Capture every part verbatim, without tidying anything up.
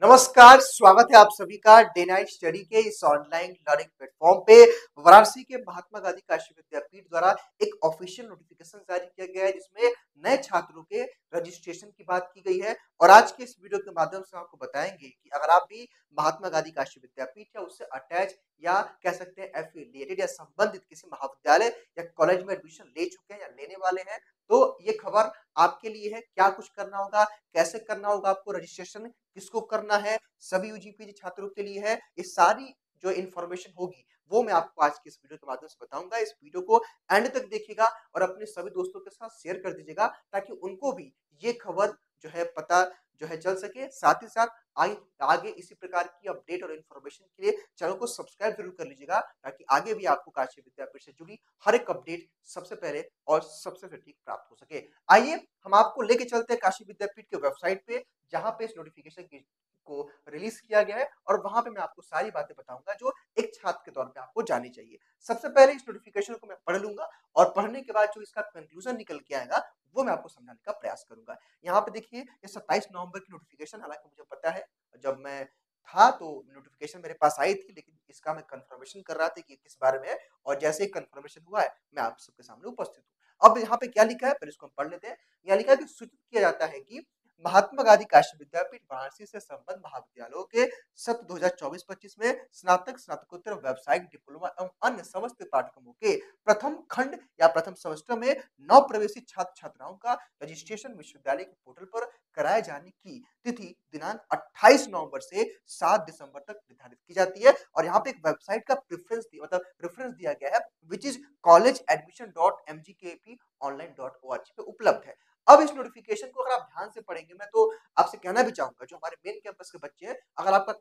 नमस्कार, स्वागत है आप सभी का डेनाइट स्टडी के इस ऑनलाइन लर्निंग प्लेटफॉर्म पे। वाराणसी के महात्मा गांधी काशी विद्यापीठ द्वारा एक ऑफिशियल नोटिफिकेशन जारी किया गया है जिसमें नए छात्रों के रजिस्ट्रेशन की बात की गई है। और आज के इस वीडियो के माध्यम से आपको बताएंगे कि अगर आप भी महात्मा गांधी काशी विद्यापीठ या उससे अटैच या कह सकते हैं एफिलिएटेड या संबंधित किसी महाविद्यालय या कॉलेज में एडमिशन ले चुके हैं या लेने वाले हैं तो ये खबर आपके लिए है। क्या कुछ करना होगा, कैसे करना होगा, आपको रजिस्ट्रेशन किसको करना है, सभी यूजीपीजी छात्रों के लिए है। ये सारी जो इन्फॉर्मेशन होगी वो मैं आपको आज के इस वीडियो के माध्यम से बताऊंगा। इस वीडियो को एंड तक देखिएगा और अपने सभी दोस्तों के साथ शेयर कर दीजिएगा ताकि उनको भी ये खबर जो है पता जो है चल सके। साथ ही साथ आगे आगे इसी प्रकार की अपडेट और इन्फॉर्मेशन के लिए चैनल को सब्सक्राइब जरूर कर लीजिएगा ताकि आगे भी आपको काशी विद्यापीठ से जुड़ी हर एक अपडेट सबसे पहले और सबसे सटीक प्राप्त हो सके। आइए हम आपको लेके चलते हैं काशी विद्यापीठ के वेबसाइट पे जहाँ पे इस नोटिफिकेशन की को रिलीज किया गया है और वहां पे मैं आपको सारी बातें बताऊंगा जो एक छात्र के तौर पे आपको जाननी चाहिए। सबसे पहले इस नोटिफिकेशन को मैं पढ़ लूंगा और पढ़ने के बाद जो इसका कंक्लूजन निकल के आएगा वो मैं आपको समझाने का प्रयास करूंगा। यहाँ पे देखिए ये सत्ताईस नवंबर की नोटिफिकेशन, हालांकि मुझे पता है जब मैं था तो नोटिफिकेशन मेरे पास आई थी, लेकिन इसका मैं कंफर्मेशन कर रहा था कि किस बारे में है और जैसे ही कंफर्मेशन हुआ है मैं आप सबके सामने उपस्थित हूँ। अब यहाँ पे क्या लिखा है पहले इसको हम पढ़ लेते हैं। यहाँ लिखा है कि सूचित किया जाता है कि महात्मा गांधी काशी विद्यापीठ वाराणसी से संबद्ध महाविद्यालयों के सत्र दो हजार चौबीस पच्चीस में स्नातक, स्नातकोत्तर, व्यावसायिक, डिप्लोमा एवं अन्य समस्त पाठ्यक्रमों के प्रथम खंड या प्रथम सेमेस्टर में नव प्रवेशित छात्र छात्राओं का रजिस्ट्रेशन विश्वविद्यालय के पोर्टल पर कराए जाने की तिथि दिनांक अट्ठाईस नवंबर से सात दिसंबर तक निर्धारित की जाती है। और यहाँ पे एक वेबसाइट का प्रेफरेंस मतलब रेफरेंस दिया गया है which is college admission dot M G K A P online dot O R G पे उपलब्ध है। अब इस नोटिफिकेशन को अगर आप ध्यान से पढ़ेंगे, मैं तो आपसे कहना भी चाहूंगा जो हमारे मेन कैंपस के बच्चे हैं, अगर आपका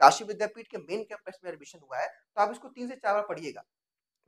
काशी विद्यापीठ के मेन कैंपस में एडमिशन हुआ है तो आप इसको तीन से चार बार पढ़िएगा।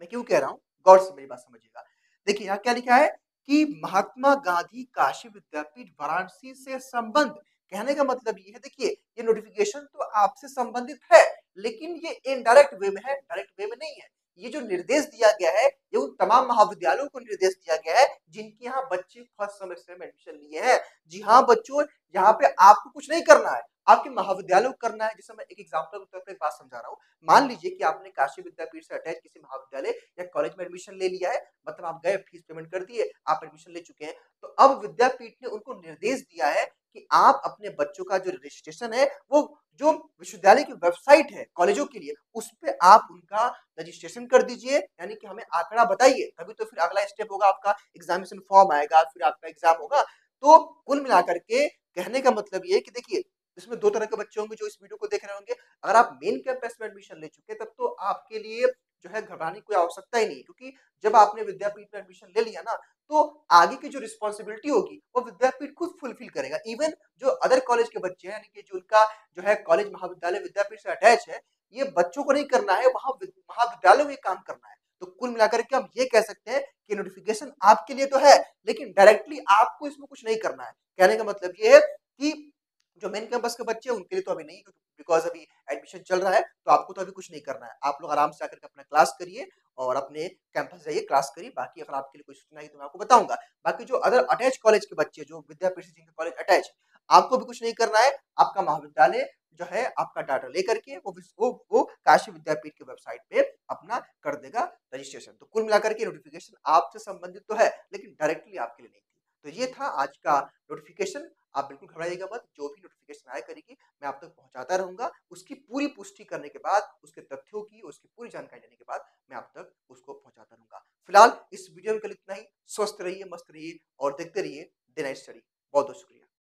मैं क्यों कह रहा हूँ, गौर से मेरी बात समझिएगा। देखिए यहाँ क्या लिखा है कि महात्मा गांधी काशी विद्यापीठ वाराणसी से संबंध, कहने का मतलब ये है, देखिए ये नोटिफिकेशन तो आपसे संबंधित है लेकिन ये इनडायरेक्ट वे में है, डायरेक्ट वे में नहीं है। ये जो निर्देश दिया गया है ये उन तमाम महाविद्यालयों को निर्देश दिया गया है जिनके यहाँ बच्चे फर्स्ट सेमेस्टर में एडमिशन लिए हैं। जी हाँ बच्चों, यहाँ पे आपको कुछ नहीं करना है, आपके महाविद्यालय को करना है। जैसे मैं एक एग्जांपल के तौर पे एक बात समझा रहा हूँ, मान लीजिए कि आपने काशी विद्यापीठ से अटैच किसी महाविद्यालय या कॉलेज में एडमिशन ले लिया है, मतलब आप गए, फीस पेमेंट कर दिए, आप एडमिशन ले चुके हैं, तो अब विद्यापीठ ने उनको निर्देश दिया है कि आप अपने बच्चों का जो रजिस्ट्रेशन है वो जो विश्वविद्यालय की वेबसाइट है कॉलेजों के लिए उस पर आप उनका रजिस्ट्रेशन कर दीजिए। यानी कि हमें आंकड़ा बताइए, तभी तो फिर अगला स्टेप होगा, आपका एग्जामिनेशन फॉर्म आएगा, फिर आपका एग्जाम होगा। तो कुल मिलाकर के कहने का मतलब ये कि देखिए इसमें दो तरह के बच्चे होंगे जो इस वीडियो को देख रहे होंगे। अगर आप मेन कैंपस में एडमिशन ले चुके तब तो आपके लिए जो है घबराने की कोई आवश्यकता ही नहीं, क्योंकि जब आपने विद्यापीठ में एडमिशन ले लिया ना तो आगे की जो रिस्पॉन्सिबिलिटी होगी वो विद्यापीठ खुद फुलफिल करेगा। इवन जो अदर कॉलेज के बच्चे हैं, यानी कि जो उनका जो है कॉलेज महाविद्यालय विद्यापीठ से अटैच है, ये बच्चों को नहीं करना है, वहां महाविद्यालयों में काम करना है। तो कुल मिलाकर के हम ये कह सकते हैं कि नोटिफिकेशन आपके लिए तो है लेकिन डायरेक्टली आपको इसमें कुछ नहीं करना है। कहने का मतलब ये है कि जो मेन कैंपस के बच्चे हैं उनके लिए तो अभी नहीं, बिकॉज अभी एडमिशन चल रहा है तो आपको तो अभी कुछ नहीं करना है। आप लोग आराम से आकर के अपना क्लास करिए और अपने कैंपस जाइए, क्लास करिए। बाकी अगर आपके लिए कोई सूचना है तो मैं आपको बताऊंगा। बाकी जो अदर अटैच कॉलेज के बच्चे जो विद्यापीठ से जिनके कॉलेज अटैच, आपको भी कुछ नहीं करना है। आपका महाविद्यालय जो है आपका डाटा लेकर के वो वो वो काशी विद्यापीठ की वेबसाइट पे अपना कर देगा रजिस्ट्रेशन। तो कुल मिलाकर के नोटिफिकेशन आपसे संबंधित तो है लेकिन डायरेक्टली आपके लिए नहीं। तो ये था आज का नोटिफिकेशन। आप बिल्कुल घबराइएगा मत, जो भी नोटिफिकेशन आया करेगी मैं आप तक तो पहुंचाता रहूंगा। उसकी पूरी पुष्टि करने के बाद, उसके तथ्यों की, उसकी पूरी जानकारी देने के बाद मैं आप तक तो उसको पहुंचाता रहूंगा। फिलहाल इस वीडियो में कल इतना ही। स्वस्थ रहिए, मस्त रहिए और देखते रहिए डेनाइट स्टडी। बहुत बहुत शुक्रिया।